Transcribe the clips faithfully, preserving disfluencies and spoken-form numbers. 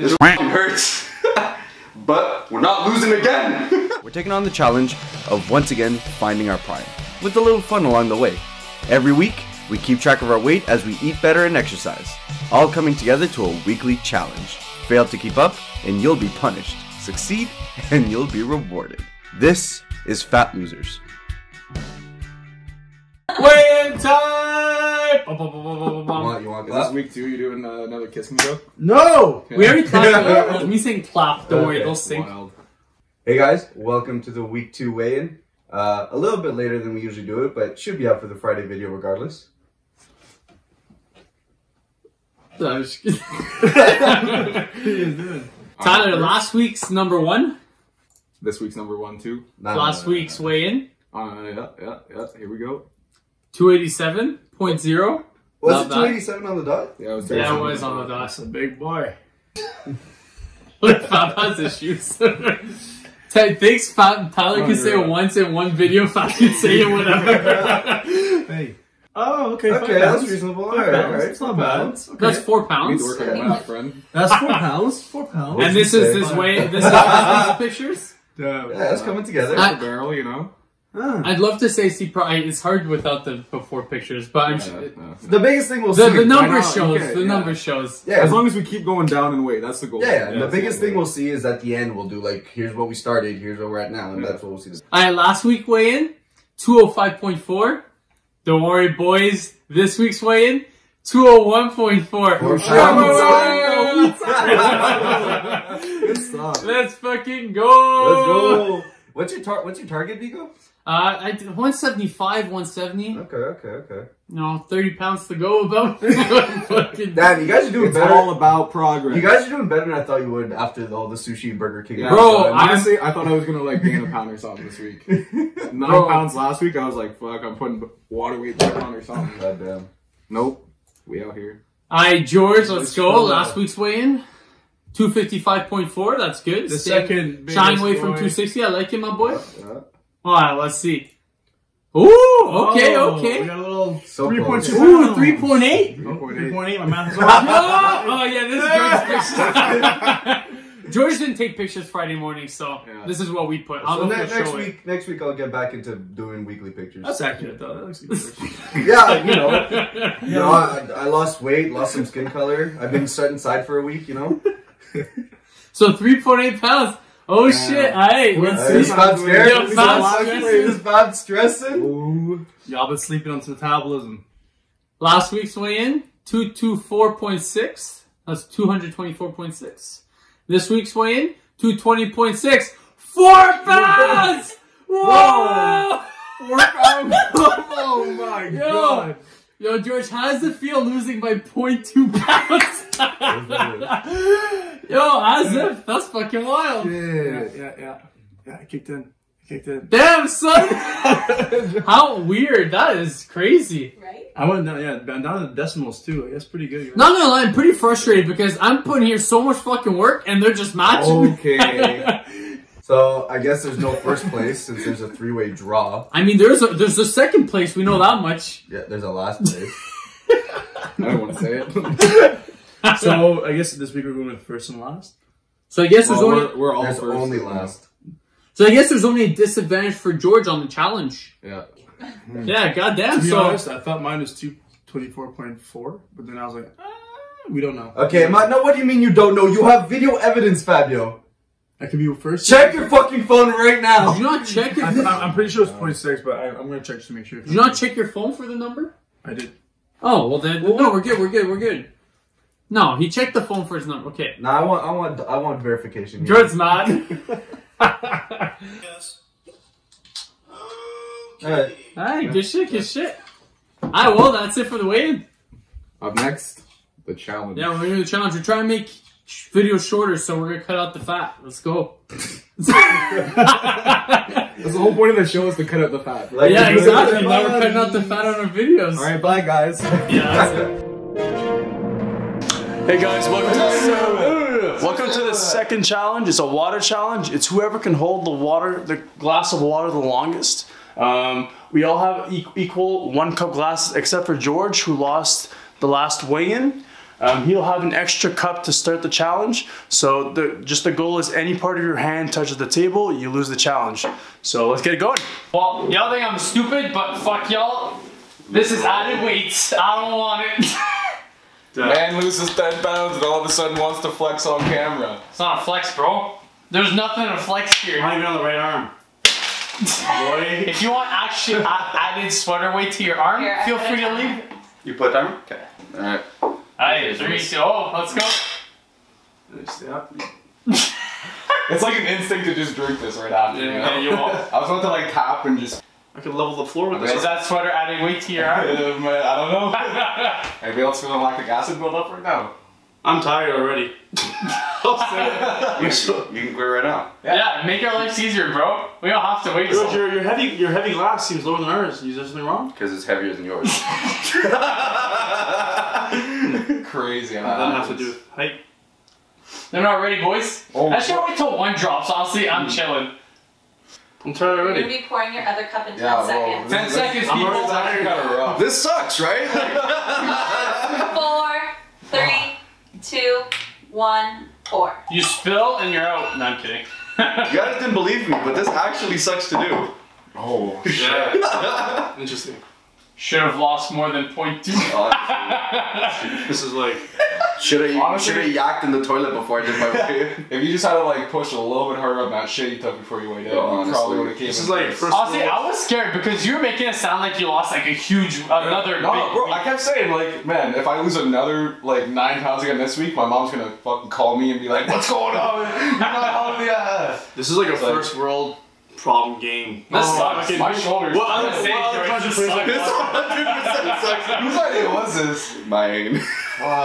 This hurts, but we're not losing again. We're taking on the challenge of once again finding our prime, with a little fun along the way. Every week, we keep track of our weight as we eat better and exercise, all coming together to a weekly challenge. Fail to keep up, and you'll be punished. Succeed, and you'll be rewarded. This is Fat Losers. Weigh-in time! What, you want this week too? You doing uh, another kiss and go? No! Yeah. We already clapped. Let me sing clap. Don't worry, it'll sink. Hey guys, welcome to the week two weigh-in. Uh, a little bit later than we usually do it, but should be out for the Friday video regardless. No, I'm just kidding. Tyler, last week's number one. This week's number one too. Nah, last nah, week's nah. weigh-in. Uh, yeah, yeah, yeah. Here we go. two eighty-seven point oh. Was it two eighty-seven on the dot? Yeah, it was, yeah, it was on the dot. That's a big boy. Look, Fab has issues. Thanks, Fab. Tyler oh, can say right. it once in one video. Fab can say it whatever. Hey. Oh, okay. Okay, that's pounds. reasonable. All right, all right. It's not bad. Okay. That's four pounds. You need to work on my friend. That's four pounds. Four pounds. And this is this way. This is these pictures. Yeah, that's coming together. It's a barrel, you know. Huh. I'd love to say see. It's hard without the before pictures, but yeah, I'm, no, no. the biggest thing we'll the, see the number shows. Okay, the yeah. number shows. Yeah, as long as we keep going down and weight, that's the goal. Yeah, yeah. yeah the biggest the thing we'll see is at the end we'll do like here's what we started, here's where we're at now, and yeah. that's what we'll see. All right, last week weigh in two oh five point four. Don't worry, boys. This week's weigh in two oh one point four. Let's fucking go. Let's go. What's your tar What's your target, Vigo? Uh, I did one seventy-five, one seventy. Okay, okay, okay. No, thirty pounds to go about. Fucking damn, you guys are doing it's better. It's all about progress. You guys are doing better than I thought you would after all the sushi and Burger King. Yeah, bro, honestly, I thought I was going to like gain a pound or something this week. Nine bro. pounds last week, I was like, fuck, I'm putting water weight back on or something. God damn. Nope. We out here. All right, George, let's go. Last week's weigh-in. two fifty-five point four, that's good. The Staying second Shine away from two sixty, I like it, my boy. Yeah. Alright, let's see. Ooh, okay, oh, okay. We got a little so three point two. Ooh, three point eight. three point eight, my math is off. Oh, yeah, this is George's picture. George didn't take pictures Friday morning, so yeah. this is what we put. I'll so ne next show week, it. Next week, I'll get back into doing weekly pictures. That's accurate, though. That looks good. Yeah, you know. Yeah. You know, I, I lost weight, lost some skin color. I've been set inside for a week, you know. So three point eight pounds. Oh yeah. shit! Alright, let's see. Is Bob stressing? Is Bob stressing? Y'all been sleeping on some metabolism. Last week's weigh-in two twenty-four point six. That's two twenty-four point six. This week's weigh-in two twenty point six. Four pounds! Whoa! Four pounds! Oh my Yo. god! Yo, George, how does it feel losing by zero point two pounds? Yo, as if. That's fucking wild. Yeah, yeah, yeah. Yeah, yeah I kicked in. I kicked in. Damn, son. How weird. That is crazy. Right? I went down, yeah, down to the decimals, too. That's pretty good. Right? No, no, I'm pretty frustrated because I'm putting here so much fucking work and they're just matching. Okay. So, I guess there's no first place since there's a three-way draw. I mean, there's a, there's a second place. We know that much. Yeah, there's a last place. I don't want to say it. So, I guess this week we're going with first and last. So, I guess well, there's only... We're, we're all there's first only last. So, I guess there's only a disadvantage for George on the challenge. Yeah. Yeah, goddamn. To be so, honest, I thought mine was two twenty-four point four, but then I was like, ah, we don't know. Okay, Ma, no, what do you mean you don't know? You have video evidence, Fabio. I could be first. Check your fucking phone right now. Did you not check it? I'm, I'm pretty sure it's zero point six, but I, I'm going to check just to make sure. Did you not check your phone for the number? I did. Oh, well then. Well, no, we're good. We're good. We're good. No, he checked the phone for his number. Okay. No, nah, I want I want, I want verification. George's not. Yes. Okay. All right. All right. Good shit. Good shit. All right. Well, that's it for the weigh-in. Up next, the challenge. Yeah, we're going to do the challenge. We're trying to make... video shorter, so we're gonna cut out the fat. Let's go. That's the whole point of the show is to cut out the fat. Like, yeah, exactly. Now we're cutting out the fat on our videos. All right, bye guys. Yeah. Hey guys, welcome to the, welcome to the second challenge. It's a water challenge. It's whoever can hold the water, the glass of water, the longest. Um, we all have e equal one cup glasses, except for George, who lost the last weigh-in. Um, he'll have an extra cup to start the challenge. So the, just the goal is any part of your hand touches the table, you lose the challenge. So let's get it going. Well, y'all think I'm stupid, but fuck y'all. This is added weights. I don't want it. Man loses ten pounds and all of a sudden wants to flex on camera. It's not a flex, bro. There's nothing to flex here. Not even on the right arm. Boy. If you want actually added sweater weight to your arm, here, feel free to leave. You put down? Okay. All right. Hey, three, two, oh, let's go. Stay up. It's like an instinct to just drink this right after. Yeah, you know? You won't. I was about to like tap and just. I could level the floor with okay. this. Is that sweater adding weight to your arm? I don't know. Anybody else feeling lactic acid build up right now? I'm tired already. you, so, you can quit right now. Yeah. yeah, make our lives easier, bro. We don't have to wait. Dude, your, your heavy, your heavy glass seems lower than ours. Is there something wrong? Because it's heavier than yours. Crazy. That doesn't have to do with height. They're not ready, boys. Oh, I should wait till one drops. Honestly, I'm mm. chilling. I'm tired already. You're gonna be pouring your other cup in yeah, ten well, seconds. Ten seconds, people. Kind of this sucks, right? Four, three, two, one, pour. You spill and you're out. No, I'm kidding. You guys didn't believe me, but this actually sucks to do. Oh, shit. Yeah. Interesting. Should have lost more than point two. This is like. Should have should have yacked in the toilet before I did my way. If you just had to like push a little bit harder on that shit you took before you went in, yeah, you probably would have came. This is like first honestly, world. I was scared because you were making it sound like you lost like a huge another. No, big bro, week. I kept saying like, man, if I lose another like nine pounds again this week, my mom's gonna fucking call me and be like, what's going on? You're not holding the. This is like a first like, world. Problem game. This oh, sucks. My shoulders. What other country plays like this? one hundred percent sucks. Whose idea was this? Mine. Wow.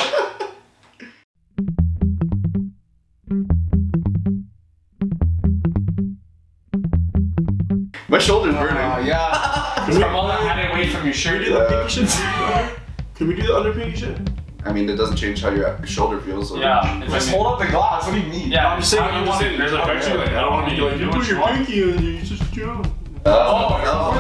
My shoulder's burning. Uh, yeah. It's from all that added weight from your shirt. Can we do the pinky shit? Can we do the under pinky shit? I mean, it doesn't change how your shoulder feels. Like. Yeah. Just like, hold up the glass. What do you mean? Yeah, no, I'm just saying. I'm just saying. There's a picture. Like, I don't want to be like, you put your pinky in and you just jump. Oh,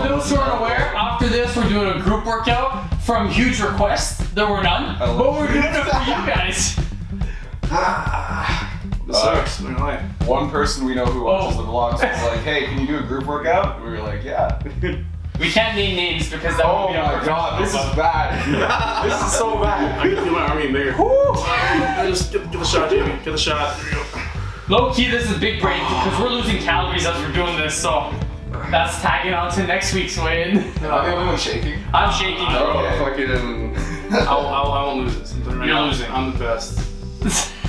for those who aren't aware, after this, we're doing a group workout from huge requests. There were none, but we're doing it for you guys. This sucks. Uh, one person we know who watches oh. the vlogs was like, hey, can you do a group workout? We were like, yeah. We can't name names because that oh would be my god, this is bad. This is so bad. I can feel my army in there. Just give, give a shot, Jamie. Give a shot. There you go. Low key, this is a big break because we're losing calories as we're doing this, so that's tagging on to next week's weigh-in. No, I'm shaking. I'm shaking. I fucking. I won't lose this. Right. You're now. Losing. I'm the best.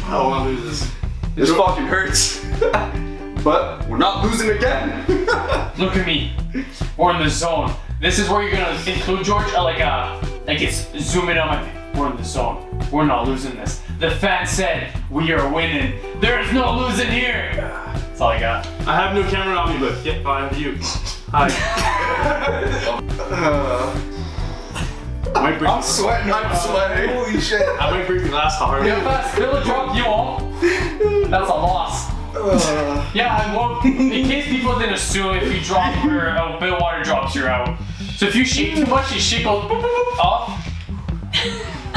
I won't lose this. This fucking hurts. But we're not losing again. Look at me. We're in the zone. This is where you're gonna include George. Like uh, like it's zooming on my. We're in the zone. We're not losing this. The fan said we are winning. There is no losing here. That's all I got. I have no camera on me, but yeah, I have you. Hi. uh, I might I'm sweating. I'm sweating. Holy shit. I might break the glass hard. Yeah, if I still drop you all, that's a loss. Uh, yeah, I won't. In case people didn't assume, if you drop her out, a bit of water drops, you're out. So if you shake too much, your shit goes boop, boop, boop, off.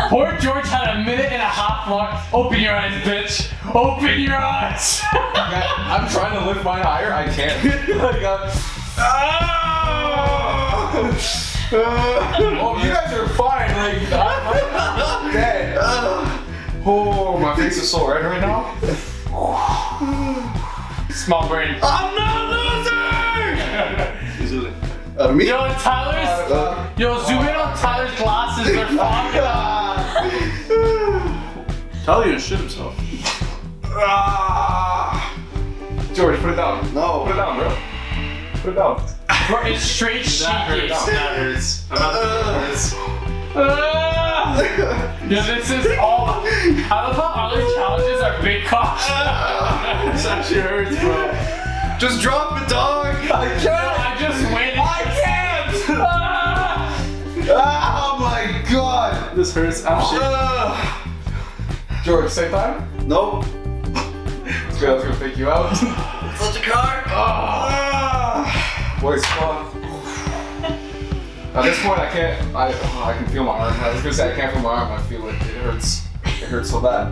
Poor George had a minute and a half left. Open your eyes, bitch. Open your eyes. I'm trying to lift mine higher. I can't. Like, uh, oh, oh, you guys are fine. Like, I'm dead. Oh, my face is so red right now. Small brain. I'm not losing! uh, me? Yo, Tyler's. Uh, yo, zoom in on Tyler's glasses. They're fogged up. Tyler gonna shit himself. George, put it down. No. Put it down, bro. Put it down. Bro, it's straight shit. That hurts. That hurts. I'm not that hurts. Uh, yeah, this is all. I love how all these challenges are big cocks. This actually hurts, bro. Just drop the dog. I can't. No, I just waited. I can't. Ah. Oh my god. This hurts. I'm oh. shit. George, same time? Nope. This girl's gonna pick you out. Such a car. Oh. Boys, fuck. At this point, I can't. I, oh, I can feel my arm. I was gonna say I can't feel my arm. I feel it. It hurts. It hurts so bad.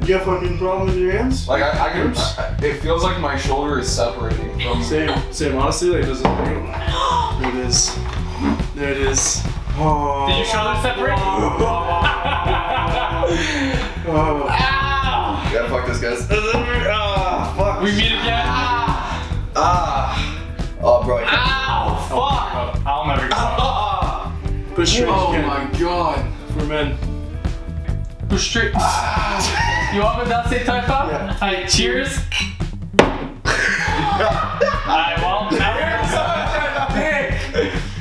Do you have fucking problem with your hands? Like I, I can. I, it feels like my shoulder is separating from. Same, same. Honestly, like doesn't hurt. There it is. There it is. Oh. Did your shoulder separate? Oh. Oh. Ow! You gotta fuck this, guys. Ah, oh, fuck. We meet again. Ah. Ah. Oh, bro. I can't. Ow! Fuck. Oh, I'll never. Go. Ah. Push straight. Oh my god. For men. Push straight. Ah. You want me to say type up? Yeah. Alright, cheers. Alright, well, now we're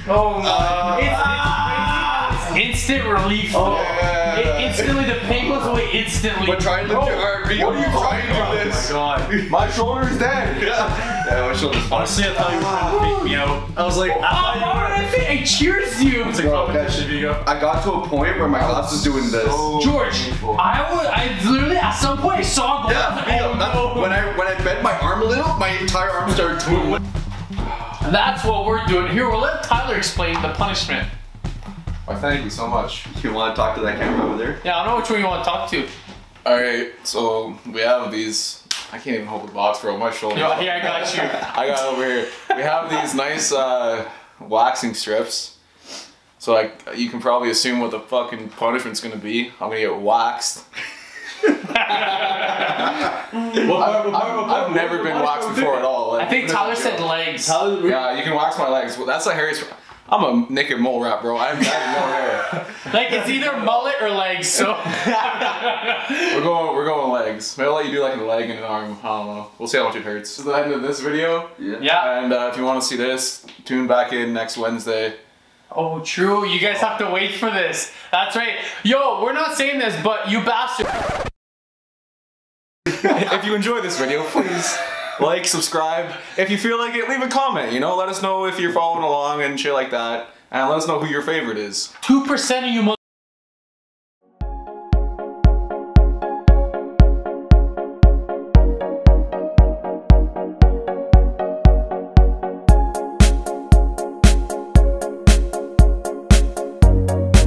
oh my. Uh, it's, ah! it's instant relief. Oh, yeah, yeah, yeah. It instantly, the pain goes away instantly. We're trying to do R and B. What are you trying to do this? Oh my god. My shoulder's dead. Yeah. Yeah, my shoulder's fine. Honestly, I thought you were going to pick me out. I was like, oh, I thought you were. Cheers you. It's like, bro, that should be go. I got to a point where my glass was doing this. So George, painful. I would, I literally at some point I saw a glass. Yeah, like, oh, no. when, I, when I bent my arm a little, my entire arm started twitching. That's what we're doing here. We'll let Tyler explain the punishment. Well, thank you so much. You want to talk to that camera over there? Yeah, I don't know which one you want to talk to. All right, so we have these. I can't even hold the box, bro. My shoulder. Yo, here, I got you. I got over here. We have these nice uh, waxing strips. So like, you can probably assume what the fucking punishment's gonna be. I'm gonna get waxed. I've, I've, I've never been waxed before at all. Like, I think Tyler said legs. Yeah, you can wax my legs. Well, that's the hairiest. I'm a Nick and mole rap, bro. I have no hair. Like it's either mullet or legs. So we're going, we're going legs. Maybe I'll let you do like a leg and an arm. I don't know. We'll see how much it hurts. This is the end of this video. Yeah. yeah. And uh, if you want to see this, tune back in next Wednesday. Oh, true. You guys have to wait for this. That's right. Yo, we're not saying this, but you bastard. If you enjoy this video, please like, subscribe. If you feel like it, leave a comment. You know, let us know if you're following along and shit like that. And let us know who your favorite is. two percent of you